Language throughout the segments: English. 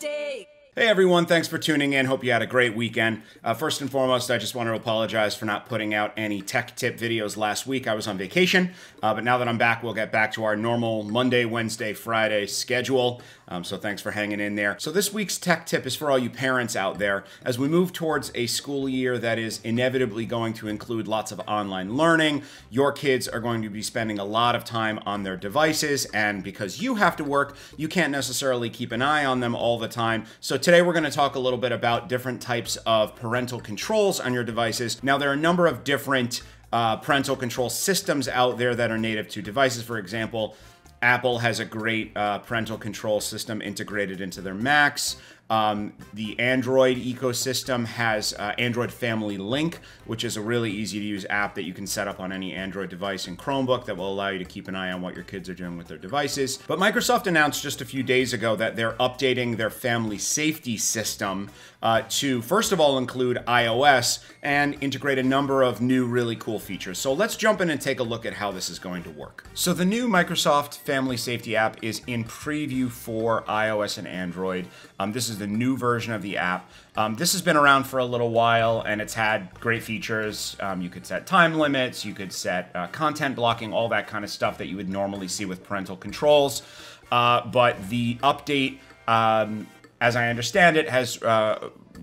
Day. Hey everyone, thanks for tuning in. Hope you had a great weekend. First and foremost, I just want to apologize for not putting out any tech tip videos last week. I was on vacation, but now that I'm back, we'll get back to our normal Monday, Wednesday, Friday schedule. So thanks for hanging in there. So this week's tech tip is for all you parents out there. As we move towards a school year that is inevitably going to include lots of online learning, your kids are going to be spending a lot of time on their devices, and because you have to work, you can't necessarily keep an eye on them all the time. So today we're going to talk a little bit about different types of parental controls on your devices. Now, there are a number of different parental control systems out there that are native to devices. For example, Apple has a great parental control system integrated into their Macs. The Android ecosystem has Android Family Link, which is a really easy to use app that you can set up on any Android device and Chromebook that will allow you to keep an eye on what your kids are doing with their devices. But Microsoft announced just a few days ago that they're updating their Family Safety system to, first of all, include iOS and integrate a number of new really cool features. So let's jump in and take a look at how this is going to work. So the new Microsoft Family Safety app is in preview for iOS and Android. This is the new version of the app. This has been around for a little while and it's had great features. You could set time limits, you could set content blocking, all that kind of stuff that you would normally see with parental controls. But the update, as I understand it, has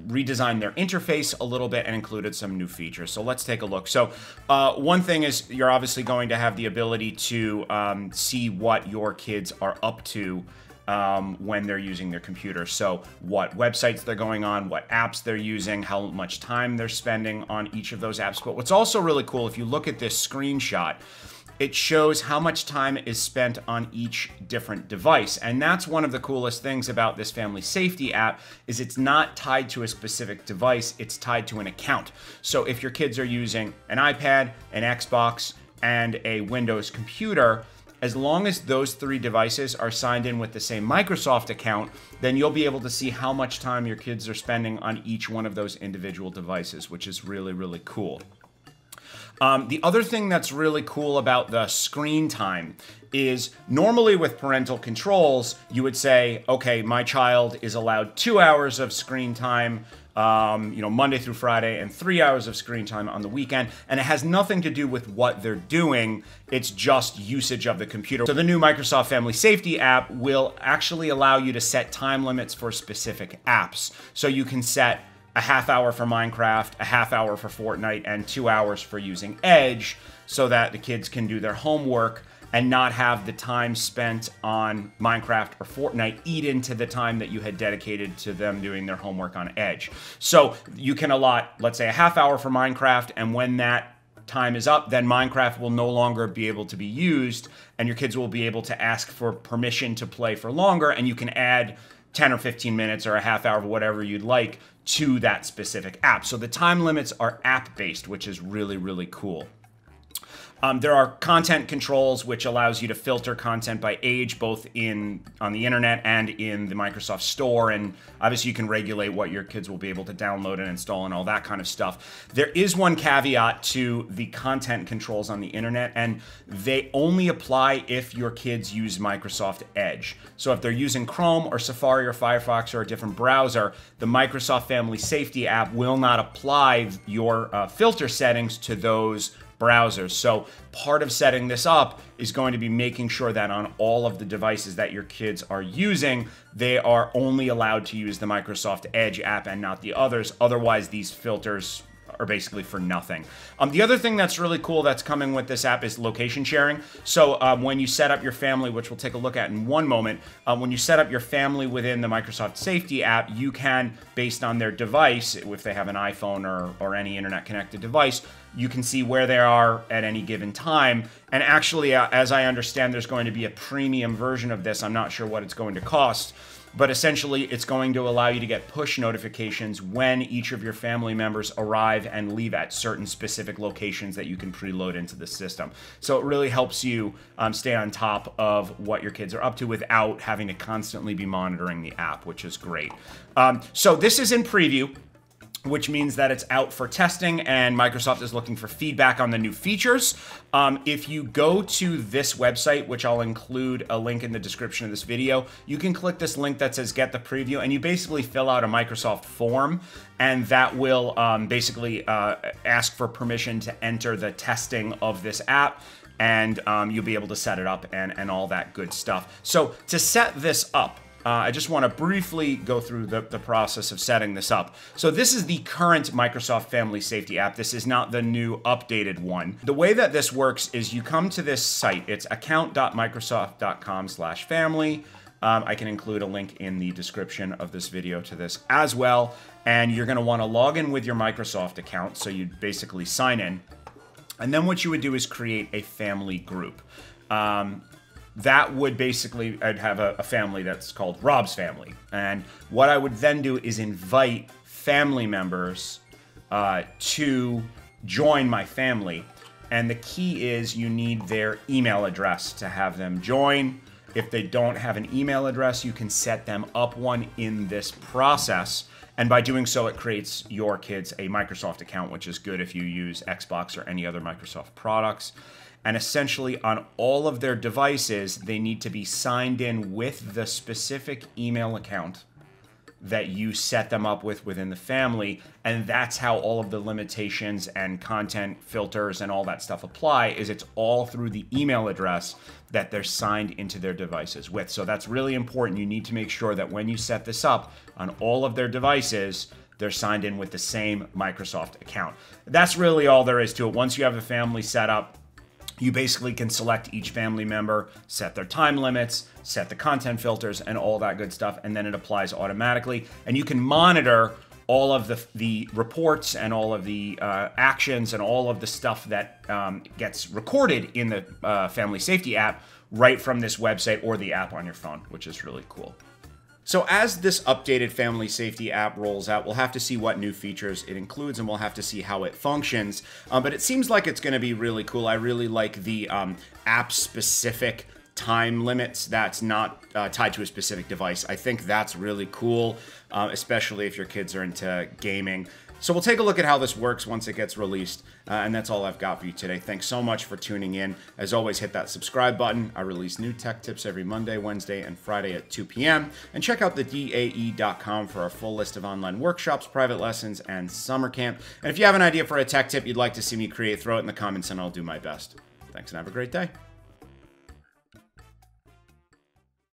redesigned their interface a little bit and included some new features. So let's take a look. So one thing is you're obviously going to have the ability to see what your kids are up to when they're using their computer. So what websites they're going on, what apps they're using, how much time they're spending on each of those apps. But what's also really cool, if you look at this screenshot, it shows how much time is spent on each different device. And that's one of the coolest things about this Family Safety app is it's not tied to a specific device, it's tied to an account. So if your kids are using an iPad, an Xbox, and a Windows computer, as long as those three devices are signed in with the same Microsoft account, then you'll be able to see how much time your kids are spending on each one of those individual devices, which is really, really cool. The other thing that's really cool about the screen time is normally with parental controls, you would say, okay, my child is allowed 2 hours of screen time, Monday through Friday, and 3 hours of screen time on the weekend. And it has nothing to do with what they're doing. It's just usage of the computer. So the new Microsoft Family Safety app will actually allow you to set time limits for specific apps. So you can set a half hour for Minecraft, a half hour for Fortnite, and 2 hours for using Edge so that the kids can do their homework and not have the time spent on Minecraft or Fortnite eat into the time that you had dedicated to them doing their homework on Edge. So you can allot, let's say, a half hour for Minecraft, and when that time is up, then Minecraft will no longer be able to be used, and your kids will be able to ask for permission to play for longer, and you can add 10 or 15 minutes or a half hour, whatever you'd like, to that specific app. So the time limits are app-based, which is really, really cool. There are content controls, which allows you to filter content by age, both on the internet and in the Microsoft Store. And obviously you can regulate what your kids will be able to download and install and all that kind of stuff. There is one caveat to the content controls on the internet, and they only apply if your kids use Microsoft Edge. So if they're using Chrome or Safari or Firefox or a different browser, the Microsoft Family Safety app will not apply your filter settings to those browsers. So part of setting this up is going to be making sure that on all of the devices that your kids are using, they are only allowed to use the Microsoft Edge app and not the others. Otherwise, these filters are basically for nothing. The other thing that's really cool that's coming with this app is location sharing. So when you set up your family, which we'll take a look at in one moment, when you set up your family within the Microsoft Safety app, you can, based on their device, if they have an iPhone or any internet connected device, you can see where they are at any given time. And actually, as I understand, there's going to be a premium version of this. I'm not sure what it's going to cost, but essentially it's going to allow you to get push notifications when each of your family members arrive and leave at certain specific locations that you can preload into the system. So it really helps you stay on top of what your kids are up to without having to constantly be monitoring the app, which is great. So this is in preview. which means that it's out for testing and Microsoft is looking for feedback on the new features. If you go to this website, which I'll include a link in the description of this video, you can click this link that says get the preview, and you basically fill out a Microsoft form, and that will basically ask for permission to enter the testing of this app, and you'll be able to set it up and all that good stuff. So to set this up, I just want to briefly go through the process of setting this up. So this is the current Microsoft Family Safety app. This is not the new updated one. The way that this works is you come to this site. It's account.microsoft.com/family. I can include a link in the description of this video to this as well. And you're going to want to log in with your Microsoft account. So you'd basically sign in. And then what you would do is create a family group. That would basically, I'd have a family that's called Rob's family. And what I would then do is invite family members to join my family. And the key is you need their email address to have them join. If they don't have an email address, you can set them up one in this process. And by doing so, it creates your kids a Microsoft account, which is good if you use Xbox or any other Microsoft products. And essentially on all of their devices, they need to be signed in with the specific email account that you set them up with within the family. And that's how all of the limitations and content filters and all that stuff apply, is it's all through the email address that they're signed into their devices with. So that's really important. You need to make sure that when you set this up on all of their devices, they're signed in with the same Microsoft account. That's really all there is to it. Once you have a family set up, you basically can select each family member, set their time limits, set the content filters, and all that good stuff, and then it applies automatically. And you can monitor all of the reports and all of the actions and all of the stuff that gets recorded in the Family Safety app right from this website or the app on your phone, which is really cool. So as this updated Family Safety app rolls out, we'll have to see what new features it includes and we'll have to see how it functions. But it seems like it's going to be really cool. I really like the app-specific time limits that's not tied to a specific device. I think that's really cool, especially if your kids are into gaming. So we'll take a look at how this works once it gets released. And that's all I've got for you today. Thanks so much for tuning in. As always, hit that subscribe button. I release new tech tips every Monday, Wednesday, and Friday at 2 p.m. And check out thedae.com for our full list of online workshops, private lessons, and summer camp. And if you have an idea for a tech tip you'd like to see me create, throw it in the comments and I'll do my best. Thanks and have a great day.